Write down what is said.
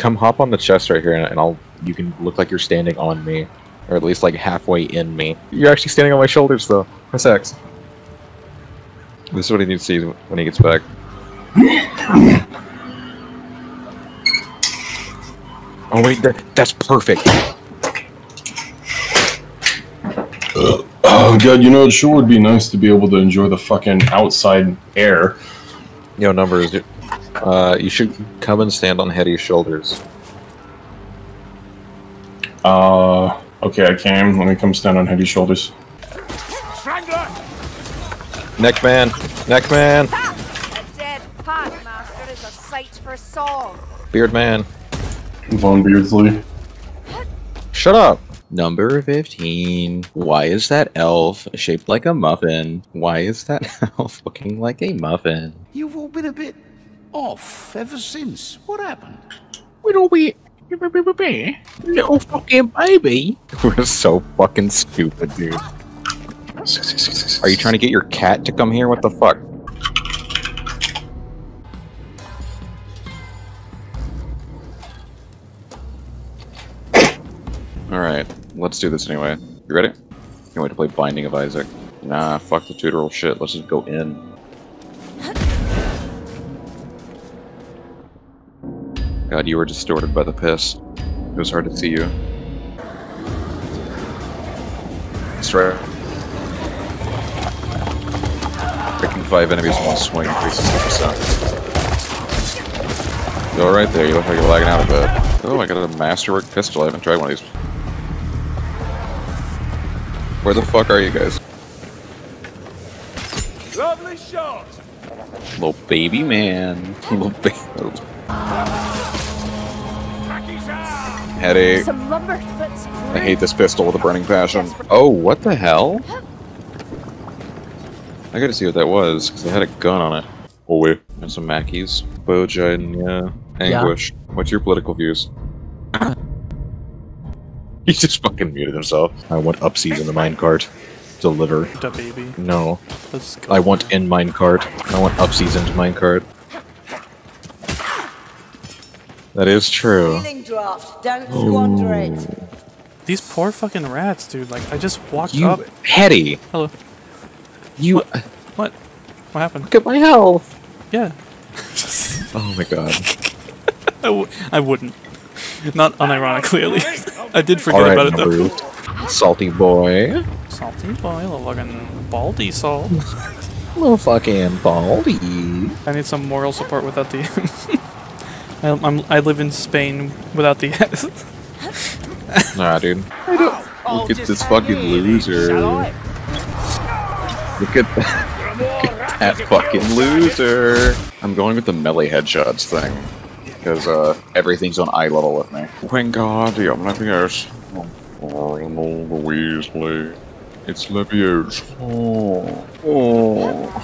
Come hop on the chest right here, and you can look like you're standing on me, or at least like halfway in me. You're actually standing on my shoulders, though. Press X. This is what he needs to see when he gets back. Oh wait, that's perfect. Oh god, you know, it sure would be nice to be able to enjoy the fucking outside air. Yo, numbers, dude. You should come and stand on Heddy's shoulders. Okay, I came. Let me come stand on Heddy's shoulders. Strangler! Neckman! Neckman! Ah, a dead pad master is a sight for song. Beardman. Vaughn Beardsley. Shut up! Number 15. Why is that elf shaped like a muffin? Why is that elf looking like a muffin? You've all been a bit off ever since. What happened? We'd all be little fucking baby. We're so fucking stupid, dude. Are you trying to get your cat to come here? What the fuck? Alright, let's do this anyway. You ready? Can't wait to play Binding of Isaac. Nah, fuck the tutorial shit. Let's just go in. God, you were distorted by the piss. It was hard to see you. That's right. Breaking 5 enemies in one swing increases 2%. Go right there. You look like you're lagging out a bit. Oh, I got a masterwork pistol. I haven't tried one of these. Where the fuck are you guys? Lovely shot! Little baby man. Little baby. Heddy. I hate this pistol with a burning passion. Oh, what the hell? I gotta see what that was, because I had a gun on it. Oh, wait. And some Mackies. Bojin, yeah. Anguish. Yeah. What's your political views? He just fucking muted himself. I want upsies in the minecart. Deliver. Da baby. No. Let's go. I want in minecart. I want upsies into minecart. That is true. Draft. Don't squander it. These poor fucking rats, dude. Like, I just walked up. Heddy. Hello. You. What? What happened? Look at my health. Yeah. Oh my god. I wouldn't. Not unironically, at least. I did forget about it, though. Brute. Salty boy. Salty boy, little fucking baldy salt. Little fucking baldy. I need some moral support without the... I live in Spain without the... Nah, dude. I don't... Look at this fucking loser. Look at that fucking loser. I'm going with the melee headshots thing. Because everything's on eye level with me. Wingardium Leviosa. Ronald Weasley. It's Leviosa. Oh.